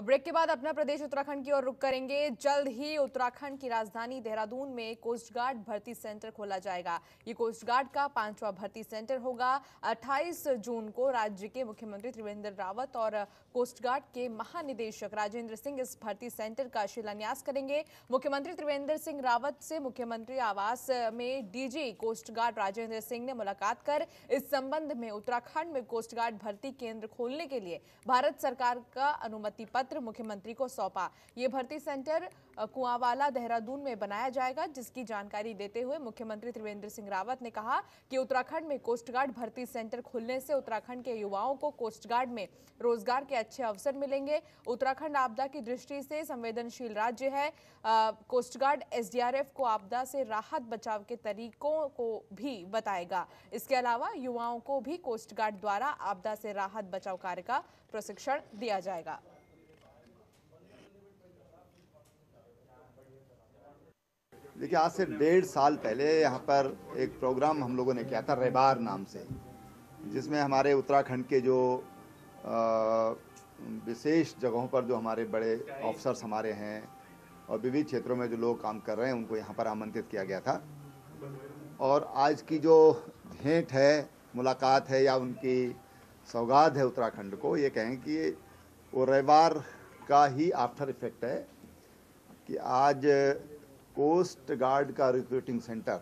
और ब्रेक के बाद अपना प्रदेश उत्तराखंड की ओर रुख करेंगे। जल्द ही उत्तराखंड की राजधानी देहरादून में कोस्टगार्ड भर्ती सेंटर खोला जाएगा। ये कोस्टगार्ड का 5वां भर्ती सेंटर होगा। 28 जून को राज्य के मुख्यमंत्री त्रिवेंद्र रावत और कोस्टगार्ड के महानिदेशक राजेंद्र सिंह इस भर्ती सेंटर का शिलान्यास करेंगे। मुख्यमंत्री त्रिवेंद्र सिंह रावत से मुख्यमंत्री आवास में डीजी कोस्टगार्ड राजेंद्र सिंह ने मुलाकात कर इस संबंध में उत्तराखंड में कोस्टगार्ड भर्ती केंद्र खोलने के लिए भारत सरकार का अनुमति पत्र मुख्यमंत्री को सौंपा। ये भर्ती सेंटर कुआंवाला देहरादून में बनाया जाएगा, जिसकी जानकारी देते हुए मुख्यमंत्री त्रिवेंद्र सिंह रावत ने कहा कि उत्तराखंड में कोस्टगार्ड भर्ती सेंटर खुलने से उत्तराखंड के युवाओं को कोस्टगार्ड में रोजगार के अच्छे अवसर मिलेंगे। उत्तराखंड आपदा की दृष्टि से संवेदनशील राज्य है। कोस्टगार्ड SDRF को आपदा से राहत बचाव के तरीकों को भी बताएगा। इसके अलावा युवाओं को भी कोस्टगार्ड द्वारा आपदा से राहत बचाव कार्य का प्रशिक्षण दिया जाएगा। देखिए, आज से 1.5 साल पहले यहाँ पर एक प्रोग्राम हम लोगों ने किया था रेबार नाम से, जिसमें हमारे उत्तराखंड के जो विशेष जगहों पर जो हमारे बड़े ऑफिसर्स हमारे हैं और विविध क्षेत्रों में जो लोग काम कर रहे हैं उनको यहाँ पर आमंत्रित किया गया था। और आज की जो भेंट है, मुलाकात है या उनकी सौगात है उत्तराखंड को, ये कहें कि वो रेबार का ही आफ्टर इफेक्ट है कि आज कोस्ट गार्ड का रिक्रूटिंग सेंटर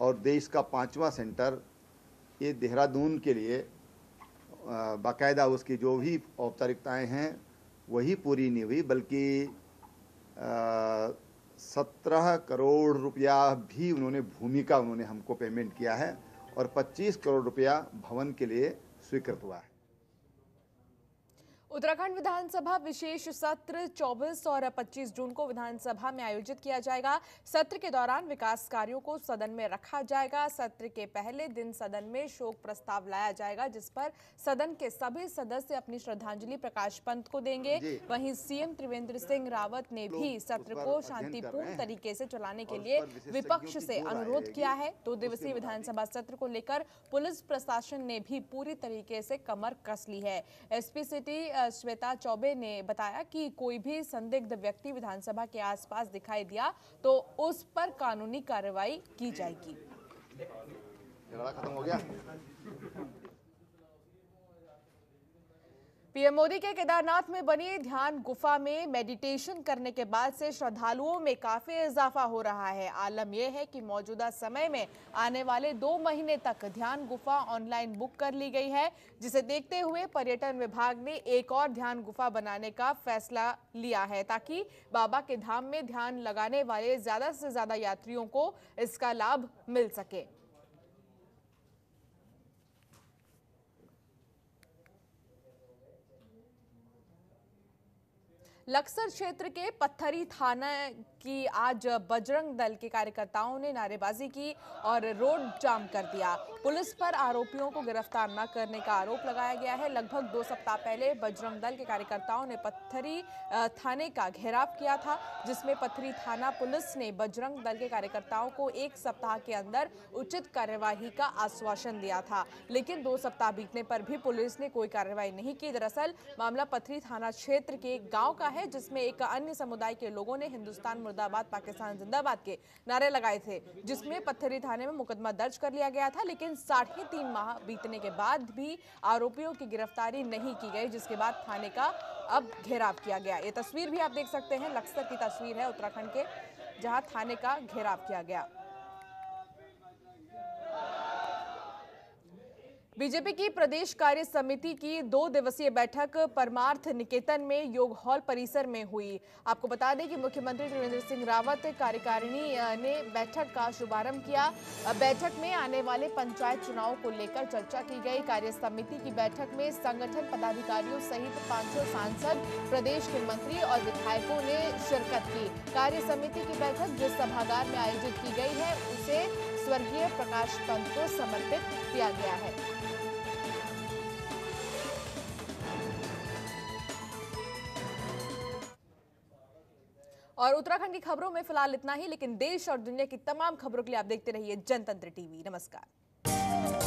और देश का 5वां सेंटर ये देहरादून के लिए बाकायदा उसकी जो भी औपचारिकताएं हैं वही पूरी नहीं हुई, बल्कि 17 करोड़ रुपया भी उन्होंने भूमि का उन्होंने हमको पेमेंट किया है और 25 करोड़ रुपया भवन के लिए स्वीकृत हुआ है। उत्तराखंड विधानसभा विशेष सत्र 24 और 25 जून को विधानसभा में आयोजित किया जाएगा। सत्र के दौरान विकास कार्यों को सदन में रखा जाएगा। सत्र के पहले दिन सदन में शोक प्रस्ताव लाया जाएगा, जिस पर सदन के सभी सदस्य अपनी श्रद्धांजलि प्रकाश पंत को देंगे। वहीं सीएम त्रिवेंद्र सिंह रावत ने भी सत्र को शांतिपूर्ण तरीके से चलाने के लिए विपक्ष से अनुरोध किया है। 2 दिवसीय विधानसभा सत्र को लेकर पुलिस प्रशासन ने भी पूरी तरीके से कमर कस ली है। SP सिटी श्वेता चौबे ने बताया कि कोई भी संदिग्ध व्यक्ति विधानसभा के आसपास दिखाई दिया तो उस पर कानूनी कार्रवाई की जाएगी। झगड़ा खत्म हो गया। PM मोदी के केदारनाथ में बनी ध्यान गुफा में मेडिटेशन करने के बाद से श्रद्धालुओं में काफी इजाफा हो रहा है। आलम यह है कि मौजूदा समय में आने वाले 2 महीने तक ध्यान गुफा ऑनलाइन बुक कर ली गई है, जिसे देखते हुए पर्यटन विभाग ने एक और ध्यान गुफा बनाने का फैसला लिया है, ताकि बाबा के धाम में ध्यान लगाने वाले ज्यादा से ज्यादा यात्रियों को इसका लाभ मिल सके। लक्सर क्षेत्र के पत्थरी थाना की आज बजरंग दल के कार्यकर्ताओं ने नारेबाजी की और रोड जाम कर दिया। पुलिस पर आरोपियों को गिरफ्तार न करने का आरोप लगाया गया है। लगभग 2 सप्ताह पहले बजरंग दल के कार्यकर्ताओं ने पत्थरी थाने का घेराव किया था, जिसमें पत्थरी थाना पुलिस ने बजरंग दल के कार्यकर्ताओं को 1 सप्ताह के अंदर उचित कार्यवाही का आश्वासन दिया था, लेकिन 2 सप्ताह बीतने पर भी पुलिस ने कोई कार्रवाई नहीं की। दरअसल मामला पत्थरी थाना क्षेत्र के एक गाँव का है, जिसमें एक अन्य समुदाय के लोगों ने हिंदुस्तान मुर्दाबाद पाकिस्तान जिंदाबाद के नारे लगाए थे, जिसमें पत्थरी थाने में मुकदमा दर्ज कर लिया गया था। लेकिन 3.5 माह बीतने के बाद भी आरोपियों की गिरफ्तारी नहीं की गई, जिसके बाद थाने का अब घेराव किया गया। ये तस्वीर भी आप देख सकते हैं, लक्सर की तस्वीर है उत्तराखंड के, जहां थाने का घेराव किया गया। बीजेपी की प्रदेश कार्य समिति की 2 दिवसीय बैठक परमार्थ निकेतन में योग हॉल परिसर में हुई। आपको बता दें कि मुख्यमंत्री त्रिवेंद्र सिंह रावत कार्यकारिणी ने बैठक का शुभारंभ किया। बैठक में आने वाले पंचायत चुनाव को लेकर चर्चा की गई। कार्य समिति की बैठक में संगठन पदाधिकारियों सहित 500 सांसद, प्रदेश के मंत्री और विधायकों ने शिरकत की। कार्य समिति की बैठक जिस सभागार में आयोजित की गई है उसे स्वर्गीय प्रकाश पंत को समर्पित किया गया है। और उत्तराखंड की खबरों में फिलहाल इतना ही, लेकिन देश और दुनिया की तमाम खबरों के लिए आप देखते रहिए जनतंत्र टीवी। नमस्कार।